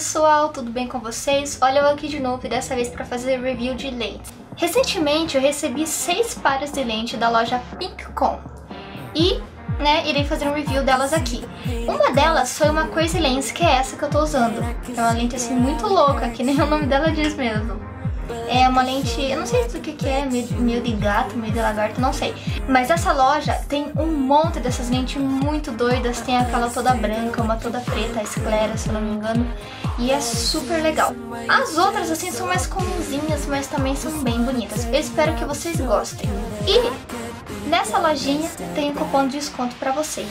pessoal, tudo bem com vocês? Olha eu aqui de novo e dessa vez para fazer review de lentes. Recentemente eu recebi 6 pares de lente da loja PinkCom e irei fazer um review delas aqui. Uma delas foi uma Crazy Lens, que é essa que eu tô usando. É uma lente assim muito louca, que nem o nome dela diz mesmo. É uma lente, eu não sei do que é, meio de gato, meio de lagarto, não sei. Mas essa loja tem um monte dessas lentes muito doidas. Tem aquela toda branca, uma toda preta, a esclera, se eu não me engano. E é super legal. As outras assim são mais comumzinhas, mas também são bem bonitas. Eu espero que vocês gostem. E nessa lojinha tem um cupom de desconto pra vocês.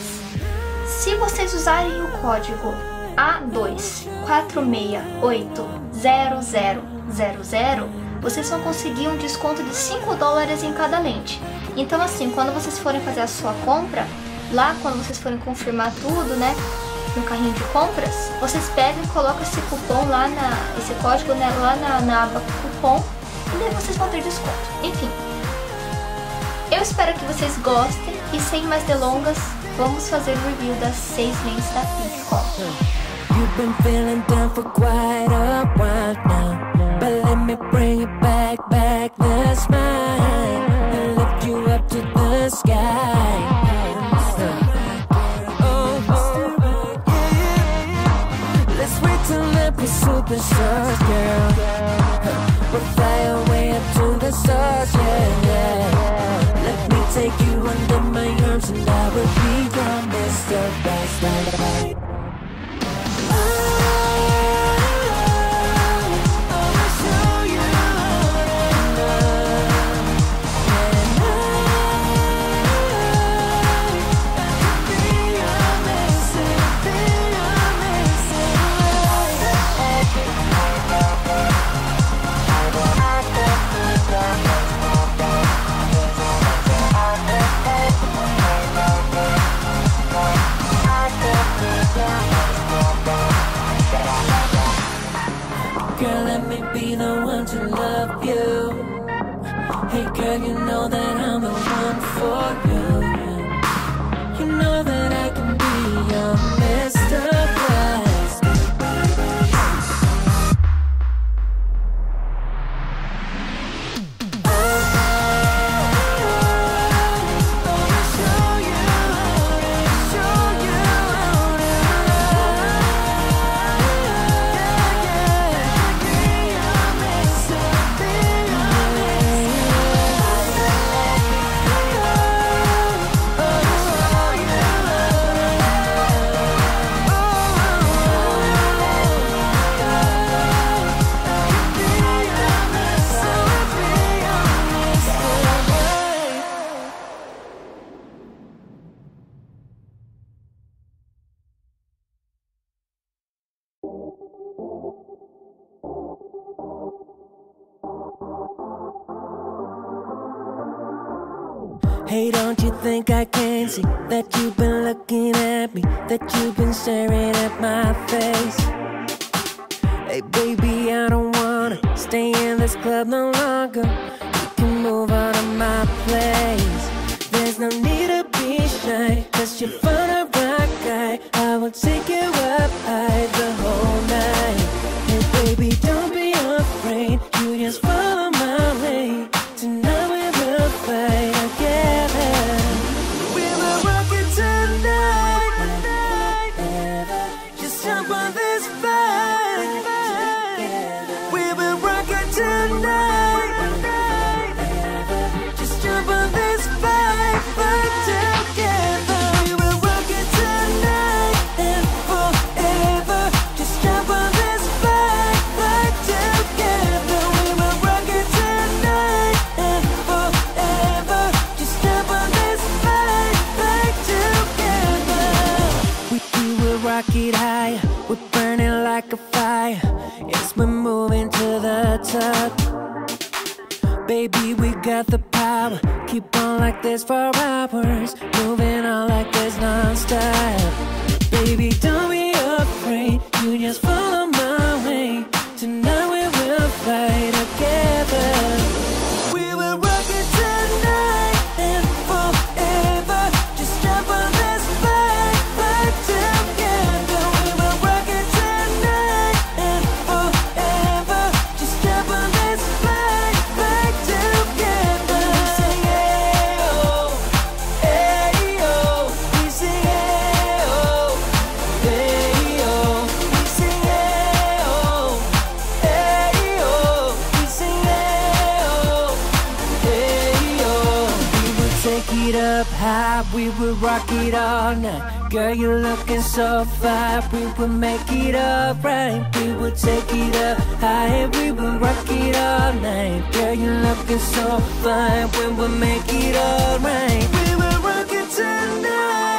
Se vocês usarem o código A246800, vocês vão conseguir um desconto de $5 em cada lente. Então assim, quando vocês forem fazer a sua compra, lá quando vocês forem confirmar tudo, no carrinho de compras, vocês pegam e colocam esse cupom lá, esse código lá na aba cupom, e daí vocês vão ter desconto. Enfim, eu espero que vocês gostem e sem mais delongas, vamos fazer o review das 6 lentes da Pinkcom. But let me bring it back the smile and lift you up to the sky. Oh yeah. Let's wait till every superstar girl will fly away up to the stars. Yeah, yeah. Let me take you under my arms and I will be your Mr. Right. Girl, let me be the one to love you. Hey girl, you know that I'm the one for you. You know that I can be your Mr. Right. I wanna show you, hey, don't you think I can see that you've been looking at me, that you've been staring at my face? Hey baby, I don't wanna stay in this club no longer. You can move out of my place. There's no need to be shy, 'cause you're fun to rock guy. I will take you up high the whole night. Hey baby, don't be afraid, you just follow my way. Tonight we will fight. Like a fire, yes, we're moving to the top. Baby, we got the power. Keep on like this for hours, moving on like this non-stop. Baby, don't be afraid, you just follow my way. Tonight we will fight together. Take it up high, we will rock it all night. Girl, you're looking so fine, we will make it up right. We will take it up high, we will rock it all night. Girl, you're looking so fine, we will make it all right. We will rock it tonight.